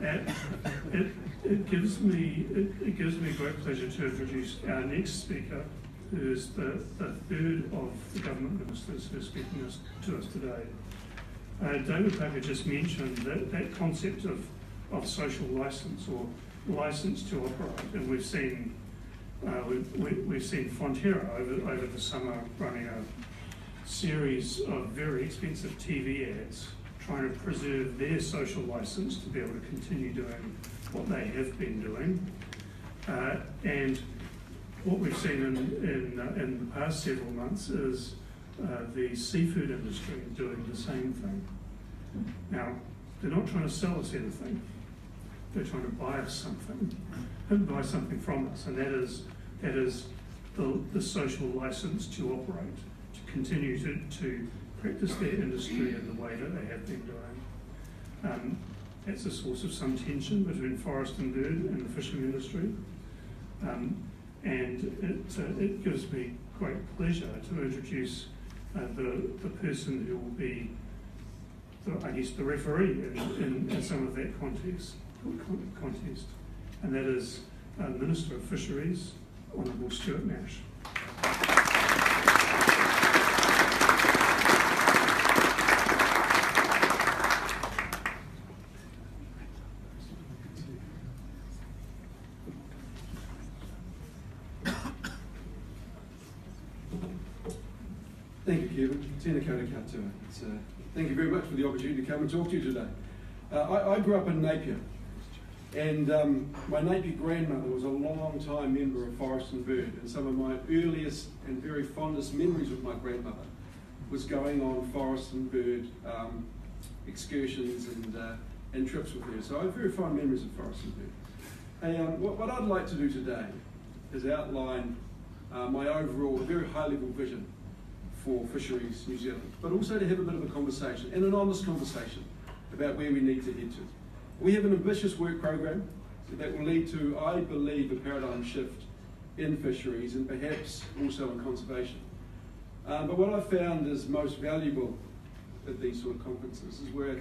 It gives me great pleasure to introduce our next speaker, who is the third of the government ministers who are speaking to us today. David Parker just mentioned that concept of social license or license to operate, and we've seen Fonterra over the summer running a series of very expensive TV ads trying to preserve their social license to be able to continue doing what they have been doing. And what we've seen in the past several months is the seafood industry doing the same thing. Now, they're not trying to sell us anything. They're trying to buy us something, and buy something from us, and that is the social license to operate, to continue to practice their industry in the way that they have been doing. That's a source of some tension between Forest and Bird and the fishing industry. And it gives me great pleasure to introduce the person who will be, the referee in some of that contest, and that is Minister of Fisheries, Honourable Stuart Nash. Thank you, Kevin. Tēnā koutou katoa. Thank you very much for the opportunity to come and talk to you today. I grew up in Napier, and my Napier grandmother was a long-time member of Forest and Bird, and some of my earliest and very fondest memories of my grandmother was going on Forest and Bird excursions and trips with her. So I have very fond memories of Forest and Bird. And what I'd like to do today is outline my overall, very high-level vision for Fisheries New Zealand, but also to have a bit of a conversation, an honest conversation, about where we need to head to. We have an ambitious work program that will lead to, I believe, a paradigm shift in fisheries and perhaps also in conservation. But what I've found is most valuable at these sort of conferences is where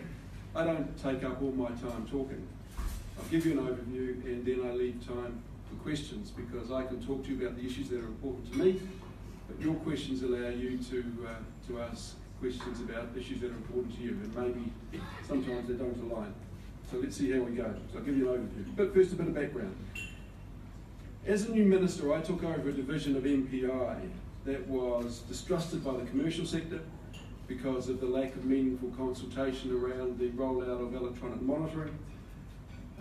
I don't take up all my time talking. I'll give you an overview and then I leave time for questions, because I can talk to you about the issues that are important to me, but your questions allow you to ask questions about issues that are important to you, and maybe sometimes they don't align. So let's see how we go. So I'll give you an overview. But first, a bit of background. As a new minister, I took over a division of MPI that was distrusted by the commercial sector because of the lack of meaningful consultation around the rollout of electronic monitoring.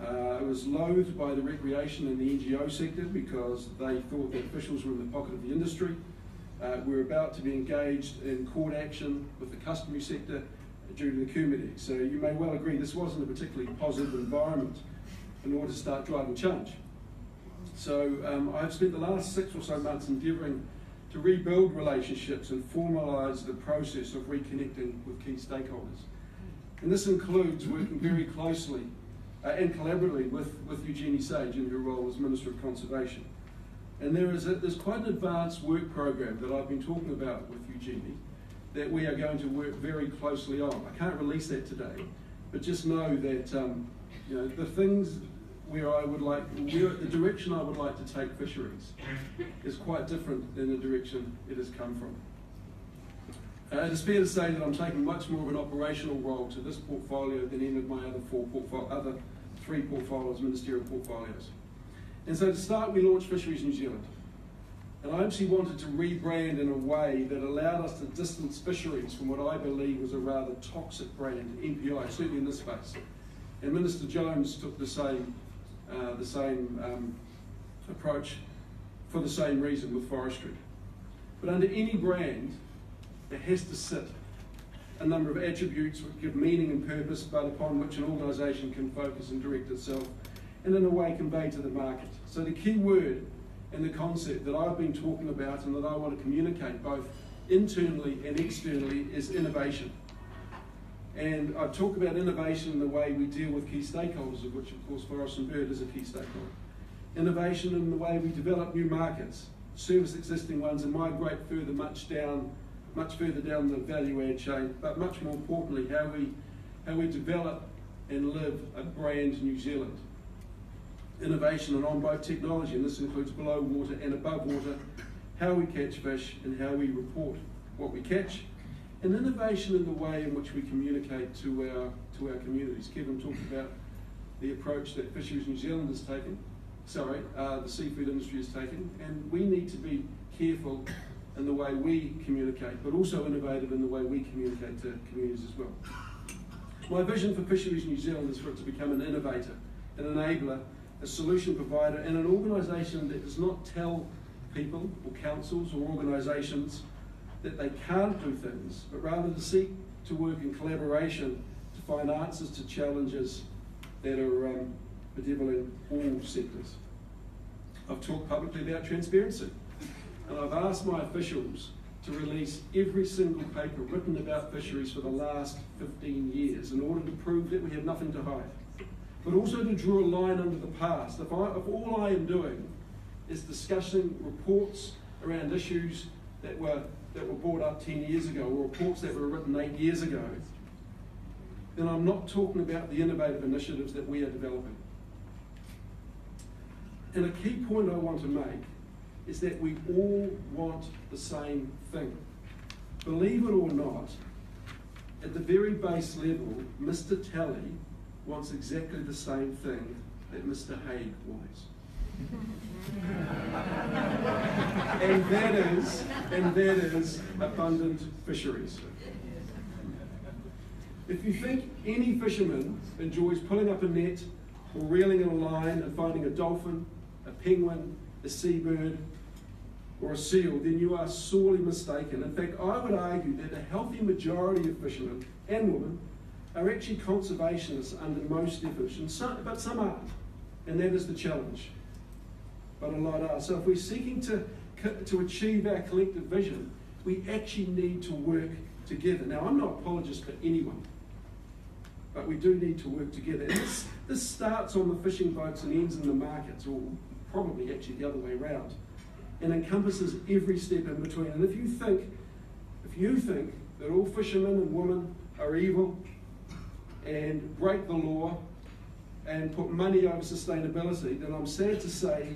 It was loathed by the recreation and the NGO sector because they thought that officials were in the pocket of the industry. We're about to be engaged in court action with the customary sector due to the QMS. So you may well agree this wasn't a particularly positive environment in order to start driving change. So I've spent the last 6 or so months endeavouring to rebuild relationships and formalise the process of reconnecting with key stakeholders. And this includes working very closely and collaboratively with Eugenie Sage in her role as Minister of Conservation. And there's quite an advanced work program that I've been talking about with Eugenie that we are going to work very closely on. I can't release that today, but just know that the things the direction I would like to take fisheries is quite different than the direction it has come from. It is fair to say that I'm taking much more of an operational role to this portfolio than any of my other three portfolios, ministerial portfolios. And so to start, we launched Fisheries New Zealand. And I actually wanted to rebrand in a way that allowed us to distance fisheries from what I believe was a rather toxic brand, MPI, certainly in this space. And Minister Jones took the same approach for the same reason with forestry. But under any brand, there has to sit a number of attributes which give meaning and purpose, but upon which an organisation can focus and direct itself, and in a way convey to the market. So the key word and the concept that I've been talking about and that I want to communicate both internally and externally is innovation. And I've talked about innovation in the way we deal with key stakeholders, of which of course Forest and Bird is a key stakeholder. Innovation in the way we develop new markets, service existing ones and migrate further much further down the value add chain, but much more importantly how we develop and live a brand New Zealand. Innovation and on-boat technology, and this includes below water and above water, how we catch fish and how we report what we catch, and innovation in the way in which we communicate to our communities. Kevin talked about the approach that Fisheries New Zealand is taking, the seafood industry is taking, and we need to be careful in the way we communicate, but also innovative in the way we communicate to communities as well. My vision for Fisheries New Zealand is for it to become an innovator, an enabler, a solution provider, and an organisation that does not tell people or councils or organisations that they can't do things, but rather to seek to work in collaboration to find answers to challenges that are bedeviling all sectors. I've talked publicly about transparency, and I've asked my officials to release every single paper written about fisheries for the last 15 years in order to prove that we have nothing to hide, but also to draw a line under the past. If all I am doing is discussing reports around issues that were brought up 10 years ago, or reports that were written 8 years ago, then I'm not talking about the innovative initiatives that we are developing. And a key point I want to make is that we all want the same thing. Believe it or not, at the very base level, Mr. Talley wants exactly the same thing that Mr. Haig wants. and that is abundant fisheries. If you think any fisherman enjoys pulling up a net or reeling in a line and finding a dolphin, a penguin, a seabird, or a seal, then you are sorely mistaken. In fact, I would argue that a healthy majority of fishermen and women are actually conservationists under most definitions, but some aren't, and that is the challenge. But a lot are. So if we're seeking to achieve our collective vision, we actually need to work together. Now, I'm not an apologist for anyone, but we do need to work together. And this starts on the fishing boats and ends in the markets, or probably actually the other way around, and encompasses every step in between. And if you think that all fishermen and women are evil and break the law and put money over sustainability, then I'm sad to say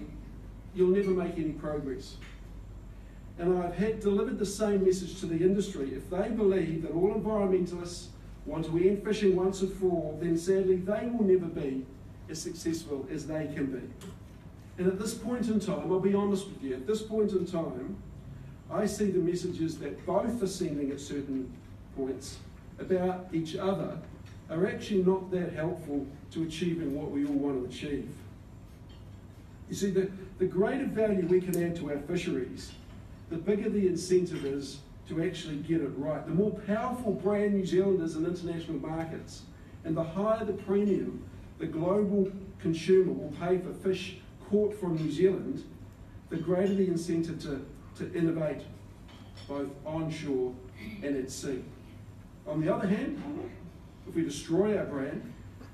you'll never make any progress. And I've delivered the same message to the industry. If they believe that all environmentalists want to end fishing once and for all, then sadly they will never be as successful as they can be. And at this point in time, I'll be honest with you, at this point in time, I see the messages that both are sending at certain points about each other are actually not that helpful to achieving what we all want to achieve. You see, the greater value we can add to our fisheries, the bigger the incentive is to actually get it right. The more powerful brand New Zealand is in international markets, and the higher the premium the global consumer will pay for fish caught from New Zealand, the greater the incentive to innovate both onshore and at sea. On the other hand, if we destroy our brand,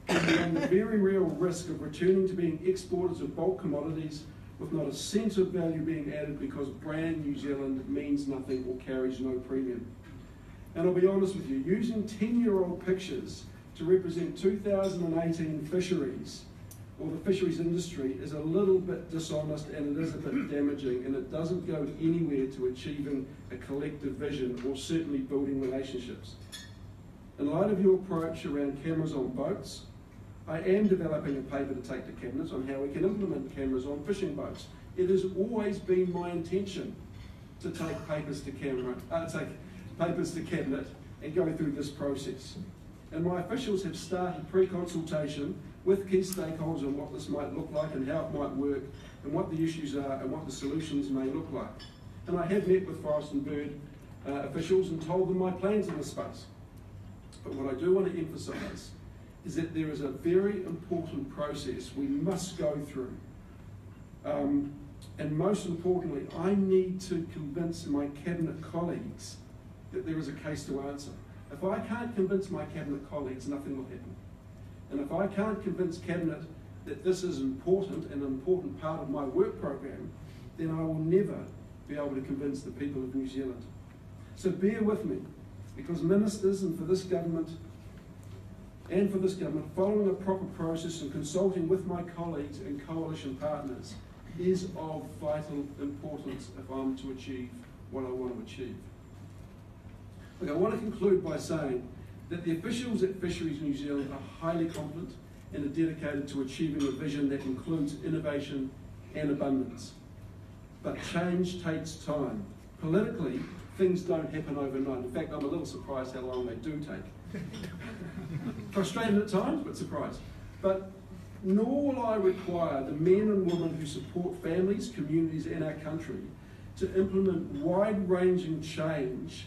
we run the very real risk of returning to being exporters of bulk commodities with not a sense of value being added because brand New Zealand means nothing or carries no premium. And I'll be honest with you, using 10-year-old pictures to represent 2018 fisheries or the fisheries industry is a little bit dishonest, and it is a bit damaging, and it doesn't go anywhere to achieving a collective vision or certainly building relationships. In light of your approach around cameras on boats, I am developing a paper to take to Cabinet on how we can implement cameras on fishing boats. It has always been my intention to take papers to Cabinet and go through this process. And my officials have started pre-consultation with key stakeholders on what this might look like and how it might work and what the issues are and what the solutions may look like. And I have met with Forest and Bird officials and told them my plans in this space. But what I do want to emphasise is that there is a very important process we must go through. And most importantly, I need to convince my Cabinet colleagues that there is a case to answer. If I can't convince my Cabinet colleagues, nothing will happen. And if I can't convince Cabinet that this is important and an important part of my work program, then I will never be able to convince the people of New Zealand. So bear with me, because ministers, and for this government, and for this government, following a proper process and consulting with my colleagues and coalition partners, is of vital importance if I'm to achieve what I want to achieve. Okay, I want to conclude by saying that the officials at Fisheries New Zealand are highly competent and are dedicated to achieving a vision that includes innovation and abundance. But change takes time. Politically, things don't happen overnight. In fact, I'm a little surprised how long they do take. Frustrated at times, but surprised. But nor will I require the men and women who support families, communities, and our country to implement wide-ranging change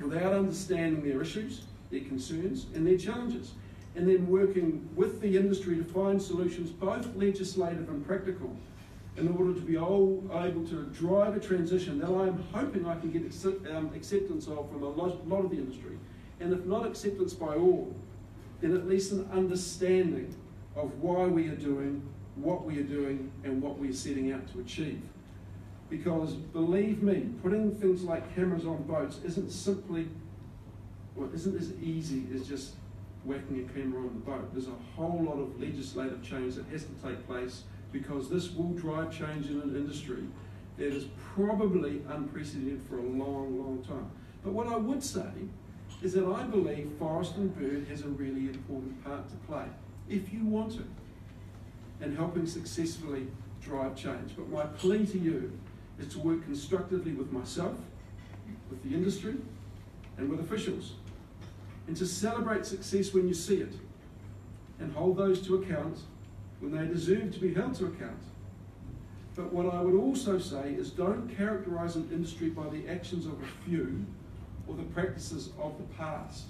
without understanding their issues, their concerns, and their challenges, and then working with the industry to find solutions, both legislative and practical, in order to be able to drive a transition that I am hoping I can get acceptance of from a lot of the industry. And if not acceptance by all, then at least an understanding of why we are doing what we are doing and what we are setting out to achieve. Because believe me, putting things like cameras on boats isn't simply, well, isn't as easy as just whacking a camera on the boat. There's a whole lot of legislative change that has to take place, because this will drive change in an industry that is probably unprecedented for a long, long time. But what I would say is that I believe Forest and Bird has a really important part to play, if you want to, in helping successfully drive change. But my plea to you is to work constructively with myself, with the industry, and with officials, and to celebrate success when you see it, and hold those to account when they deserve to be held to account. But what I would also say is, don't characterize an industry by the actions of a few or the practices of the past.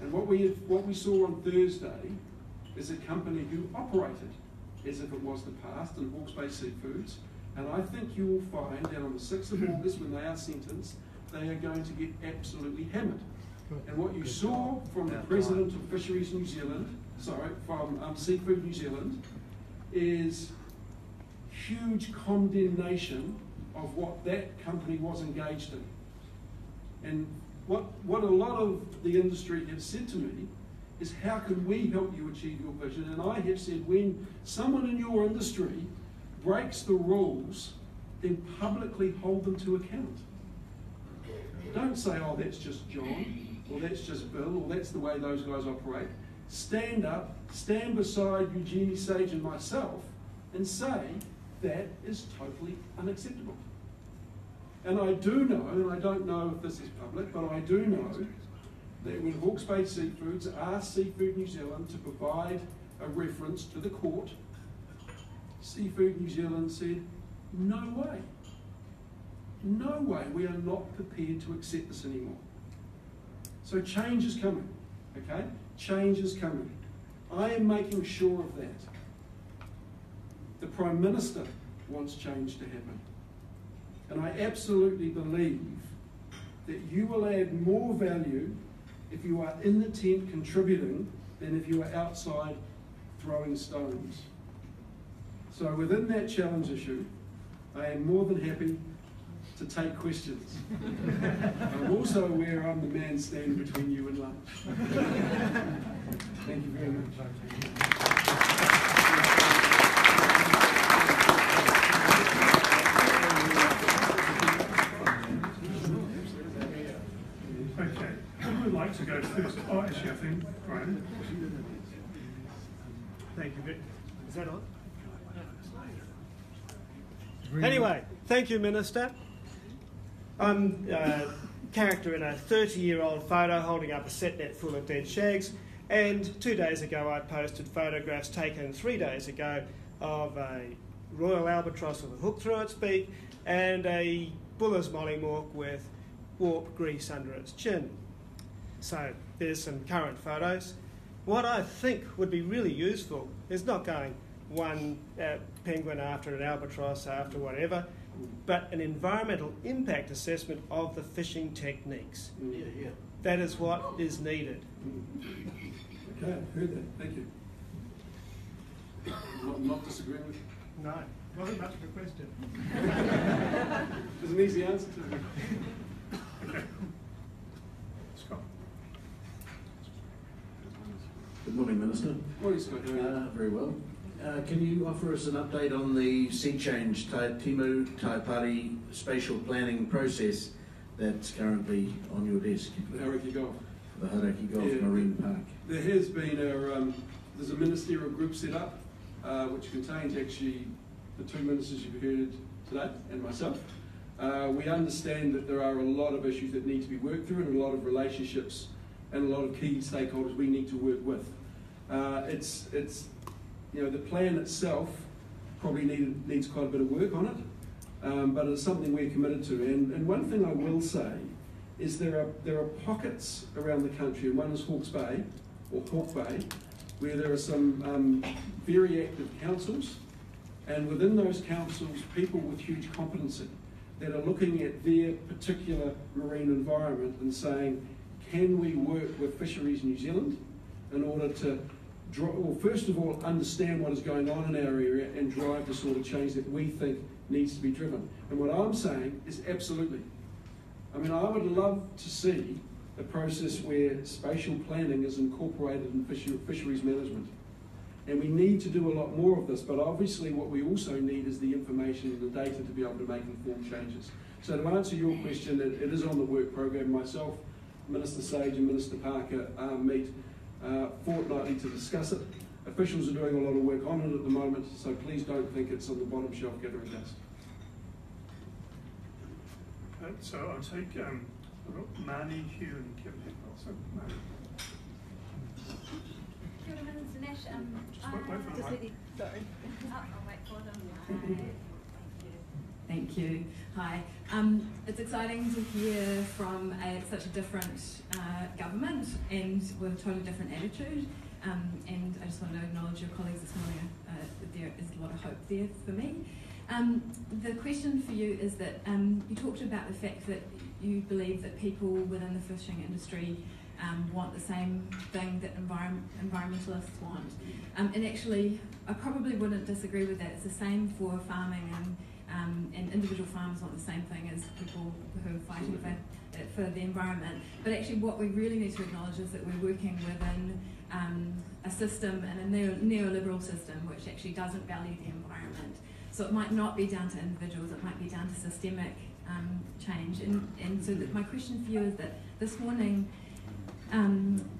And what we saw on Thursday is a company who operated as if it was the past in Hawke's Bay Seafoods, and I think you will find that on the 6th of August, when they are sentenced, they are going to get absolutely hammered. And what you saw from the President of Fisheries New Zealand, sorry, from Seafood New Zealand, is huge condemnation of what that company was engaged in. And what a lot of the industry have said to me is, how can we help you achieve your vision? And I have said, when someone in your industry breaks the rules, then publicly hold them to account. Don't say, oh, that's just John, or that's just Bill, or that's the way those guys operate. Stand up, stand beside Eugenie Sage and myself, and say, that is totally unacceptable. And I do know, and I don't know if this is public, but I do know that when Hawke's Bay Seafoods asked Seafood New Zealand to provide a reference to the court, Seafood New Zealand said, no way. No way, we are not prepared to accept this anymore. So change is coming, okay? Change is coming. I am making sure of that. The Prime Minister wants change to happen. And I absolutely believe that you will add more value if you are in the tent contributing than if you are outside throwing stones. So within that challenge issue, I am more than happy to take questions. I'm also aware I'm the man standing between you and lunch. Thank you very much. Okay, I would like to go first. Oh, actually, I think, Brian. Thank you, Vic. Is that on? Anyway, thank you, Minister. I'm a character in a 30-year-old photo holding up a set net full of dead shags, and 2 days ago I posted photographs taken 3 days ago of a royal albatross with a hook through its beak and a buller's mollymawk with warp grease under its chin. So there's some current photos. What I think would be really useful is not going one penguin after an albatross after whatever, but an environmental impact assessment of the fishing techniques. Yeah, yeah. That is what is needed. Okay, I've heard that. Thank you. Not disagreeing with you? No, wasn't much of a question. There's an easy answer to that. Okay. Scott. Morning, Minister. Morning, Scott. Very well. Can you offer us an update on the Sea Change Tai Timu Tai Pari spatial planning process that's currently on your desk? The Hauraki Gulf. The Hauraki Gulf Marine Park. There has been a there's a ministerial group set up which contains actually the two ministers you've heard today and myself. We understand that there are a lot of issues that need to be worked through and a lot of relationships and a lot of key stakeholders we need to work with. It's you know, the plan itself probably needs quite a bit of work on it, but it's something we're committed to. And one thing I will say is there are pockets around the country, and one is Hawke's Bay, or Hawke Bay, where there are some very active councils, and within those councils, people with huge competency that are looking at their particular marine environment and saying, can we work with Fisheries New Zealand in order to, well, first of all, understand what is going on in our area and drive the sort of change that we think needs to be driven. And what I'm saying is absolutely. I mean, I would love to see a process where spatial planning is incorporated in fisheries management. And we need to do a lot more of this, but obviously what we also need is the information and the data to be able to make informed changes. So to answer your question, it is on the work program. Myself, Minister Sage and Minister Parker meet fortnightly to discuss it. Officials are doing a lot of work on it at the moment, so please don't think it's on the bottom shelf gathering dust. Okay, so I'll take Marnie, Hugh and Kevin Hackett also. Mr. Nash, I'll wait for them. Thank you. Hi. It's exciting to hear from such a different government and with a totally different attitude. And I just want to acknowledge your colleagues this morning. There is a lot of hope there for me. The question for you is that you talked about the fact that you believe that people within the fishing industry want the same thing that environmentalists want. And actually, I probably wouldn't disagree with that. It's the same for farming and individual farms want the same thing as people who are fighting for the environment. But actually what we really need to acknowledge is that we're working within a system, and a neoliberal system, which actually doesn't value the environment. So it might not be down to individuals, it might be down to systemic change. And so my question for you is that this morning,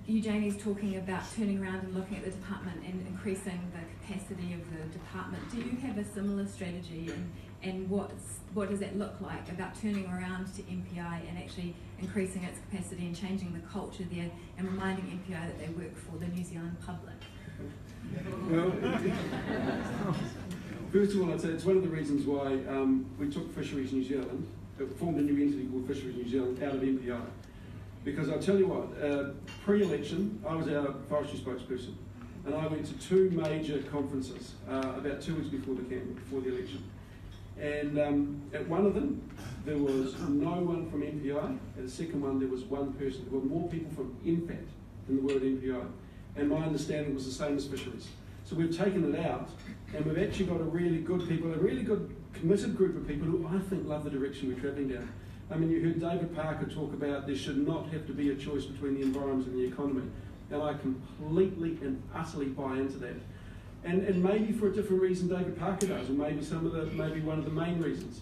Eugenie's talking about turning around and looking at the department and increasing the capacity of the department. Do you have a similar strategy, and what does that look like about turning around to MPI and actually increasing its capacity and changing the culture there and reminding MPI that they work for the New Zealand public? Well, first of all, I'd say it's one of the reasons why we took Fisheries New Zealand, formed a new entity called Fisheries New Zealand out of MPI. Because I'll tell you what, pre-election, I was our forestry spokesperson, and I went to two major conferences about 2 weeks before the election. And at one of them, there was no one from MPI. At the second one, there was one person. There were more people from N-FAT than there were at MPI. And my understanding was the same as fisheries. So we've taken it out, and we've actually got a really good committed group of people who I think love the direction we're travelling down. I mean, you heard David Parker talk about there should not have to be a choice between the environment and the economy. And I completely and utterly buy into that. And maybe for a different reason David Parker does, or maybe one of the main reasons.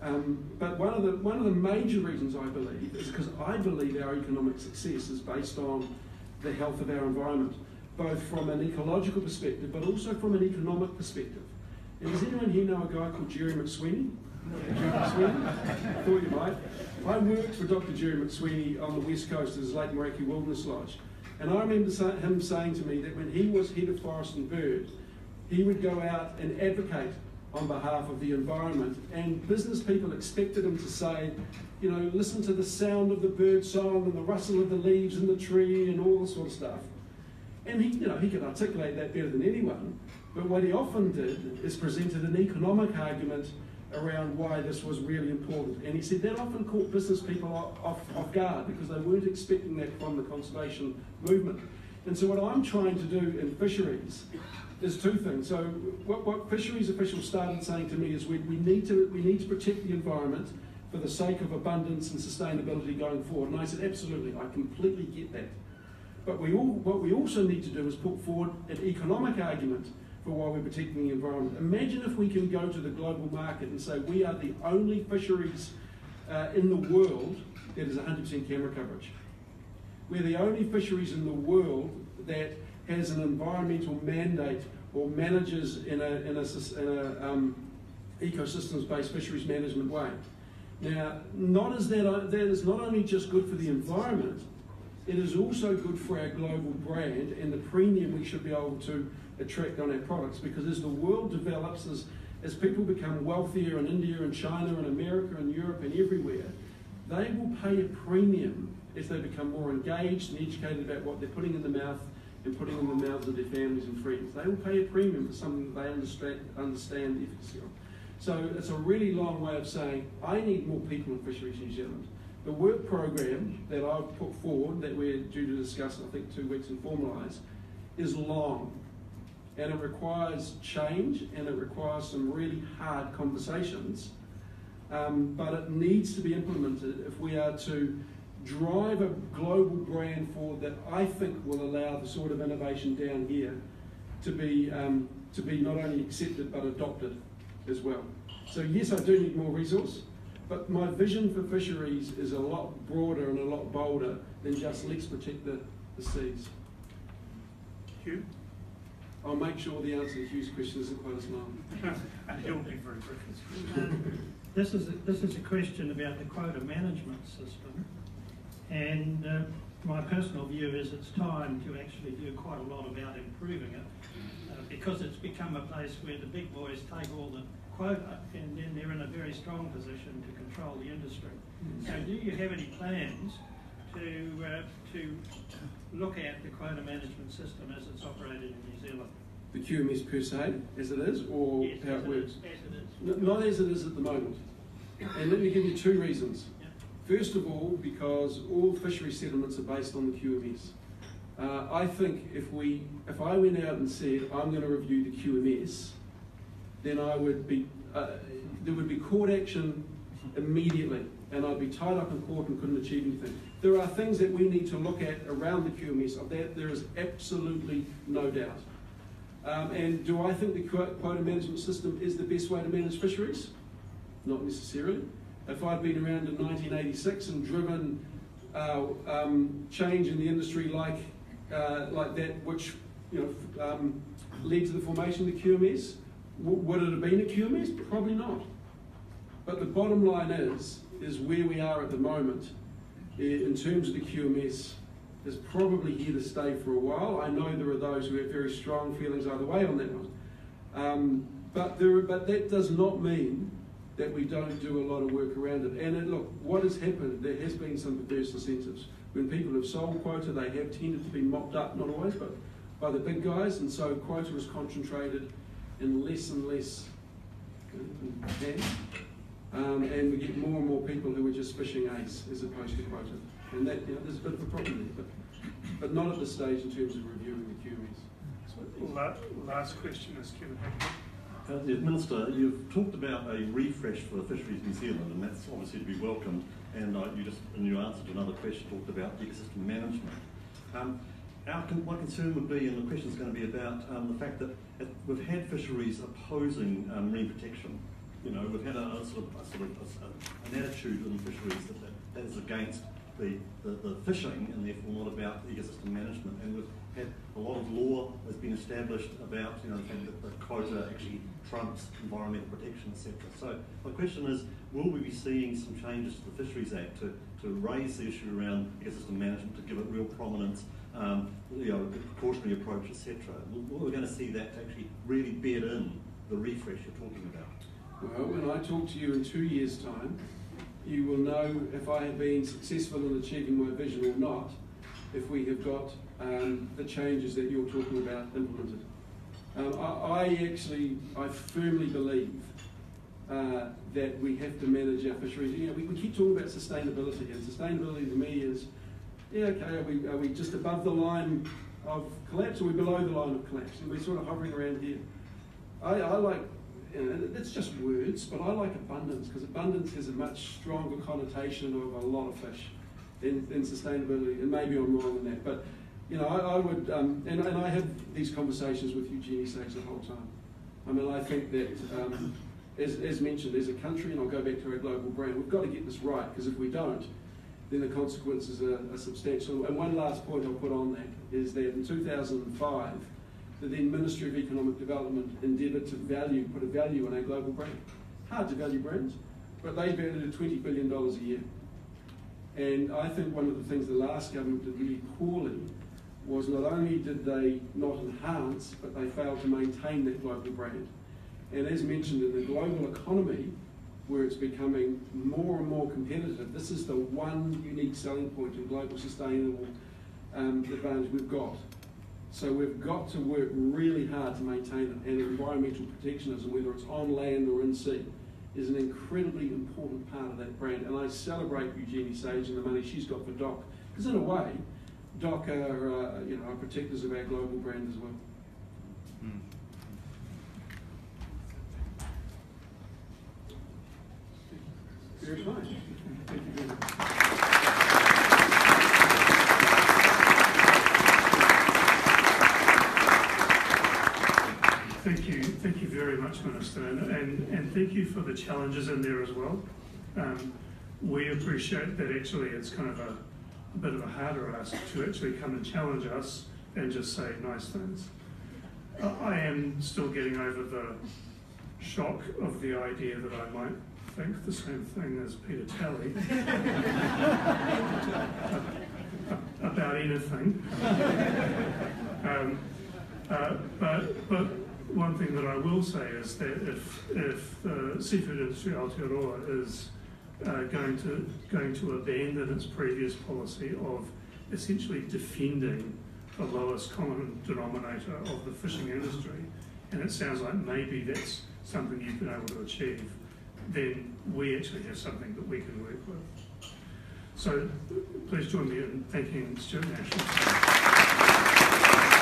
But one of the major reasons I believe is because I believe our economic success is based on the health of our environment, both from an ecological perspective, but also from an economic perspective. And does anyone here know a guy called Jerry McSweeney? Jerry McSweeney? I thought you might. I worked for Dr. Jerry McSweeney on the west coast at his Lake Meraki Wilderness Lodge. And I remember him saying to me that when he was head of Forest and Bird, he would go out and advocate on behalf of the environment. And business people expected him to say, you know, listen to the sound of the bird song and the rustle of the leaves in the tree and all this sort of stuff. And he, you know, he could articulate that better than anyone. But what he often did is presented an economic argument around why this was really important. And he said that often caught business people off guard because they weren't expecting that from the conservation movement. And so what I'm trying to do in fisheries is two things. So what fisheries officials started saying to me is we need to protect the environment for the sake of abundance and sustainability going forward. And I said, absolutely, I completely get that. But what we also need to do is put forward an economic argument for why we're protecting the environment. Imagine if we can go to the global market and say we are the only fisheries in the world that is 100% camera coverage. We're the only fisheries in the world that has an environmental mandate or manages in a ecosystems-based fisheries management way. Now, that is not only just good for the environment, it is also good for our global brand and the premium we should be able to attract on our products, because as the world develops, as people become wealthier in India and China and America and Europe and everywhere, they will pay a premium if they become more engaged and educated about what they're putting in the mouth and putting in the mouths of their families and friends. They will pay a premium for something that they understand the efficacy of. So it's a really long way of saying, I need more people in Fisheries New Zealand. The work program that I've put forward, that we're due to discuss in I think 2 weeks and formalise, is long. And it requires change, and it requires some really hard conversations. But it needs to be implemented if we are to drive a global brand forward that I think will allow the sort of innovation down here to be not only accepted but adopted as well. So yes, I do need more resource, but my vision for fisheries is a lot broader and a lot bolder than just let's protect the seas. Hugh? I'll make sure the answer to Hugh's question isn't quite as long. It'll be very brief. This is a question about the quota management system. And my personal view is it's time to actually do quite a lot about improving it, because it's become a place where the big boys take all the quota and then they're in a very strong position to control the industry. So do you have any plans to look at the quota management system as it's operated in New Zealand? The QMS per se, as it is, or yes, how it works? Not as it is at the moment. And let me give you two reasons. First of all, because all fishery settlements are based on the QMS. I think if I went out and said, I'm going to review the QMS, then I would be, there would be court action immediately, and I'd be tied up in court and couldn't achieve anything. There are things that we need to look at around the QMS, of that there is absolutely no doubt. And do I think the quota management system is the best way to manage fisheries? Not necessarily. If I'd been around in 1986 and driven change in the industry like that, which led to the formation of the QMS, would it have been a QMS? Probably not. But the bottom line is where we are at the moment in terms of the QMS is probably here to stay for a while. I know there are those who have very strong feelings either way on that one. But that does not mean that we don't do a lot of work around it. And look, what has happened, there has been some perverse incentives. When people have sold quota, they have tended to be mopped up, not always, but by the big guys, and so quota is concentrated in less and less hands. And we get more and more people who are just fishing ace as opposed to quota. And that, there's a bit of a problem there, but not at this stage in terms of reviewing the QMS. Last question is Kevin Hackett. Yes, Minister, you've talked about a refresh for Fisheries New Zealand, and that's obviously to be welcomed, and you just, in your answer to another question, talked about ecosystem management. My concern would be, and the question is going to be about the fact that we've had fisheries opposing marine protection. We've had a sort of an attitude in fisheries that is against the fishing, and therefore not about ecosystem management, and we've had a lot of law has been established about the fact that the quota actually trumps environmental protection, etc. So my question is, will we be seeing some changes to the Fisheries Act to raise the issue around ecosystem management, to give it real prominence, the precautionary approach, etc. We're going to see that actually really bed in the refresh you're talking about. Well, when I talk to you in 2 years' time, you will know if I have been successful in achieving my vision or not, if we have got the changes that you're talking about implemented. I firmly believe that we have to manage our fisheries. We keep talking about sustainability, and sustainability to me is, are we just above the line of collapse, or are we below the line of collapse? And we're sort of hovering around here. I like, it's just words, but I like abundance, because abundance has a much stronger connotation of a lot of fish than sustainability, and maybe I'm wrong in that, but you know, I would, and I have these conversations with Eugenie Sage the whole time. I mean, I think that, as mentioned, as a country, and I'll go back to our global brand, we've got to get this right, because if we don't, then the consequences are substantial. And one last point I'll put on that is that in 2005, the then Ministry of Economic Development endeavoured to put a value on our global brand. Hard to value brands, but they valued it at $20 billion a year. And I think one of the things the last government did really poorly was not only did they not enhance, but they failed to maintain that global brand. And as mentioned, in the global economy, where it's becoming more and more competitive, this is the one unique selling point in global sustainable advantage we've got. So we've got to work really hard to maintain it, and environmental protectionism, whether it's on land or in sea, is an incredibly important part of that brand. And I celebrate Eugenie Sage and the money she's got for DOC, because in a way, DOC are you know, protectors of our global brand as well. Mm. Very fine. Thank you very much. Thank you very much, Minister, and thank you for the challenges in there as well. We appreciate that actually it's kind of a bit of a harder ask to actually come and challenge us and just say nice things. I am still getting over the shock of the idea that I might think the same thing as Peter Talley about anything. But one thing that I will say is that if the seafood industry Aotearoa is going to abandon its previous policy of essentially defending the lowest common denominator of the fishing industry, and it sounds like maybe that's something you've been able to achieve, then we actually have something that we can work with. So please join me in thanking Stuart Nash.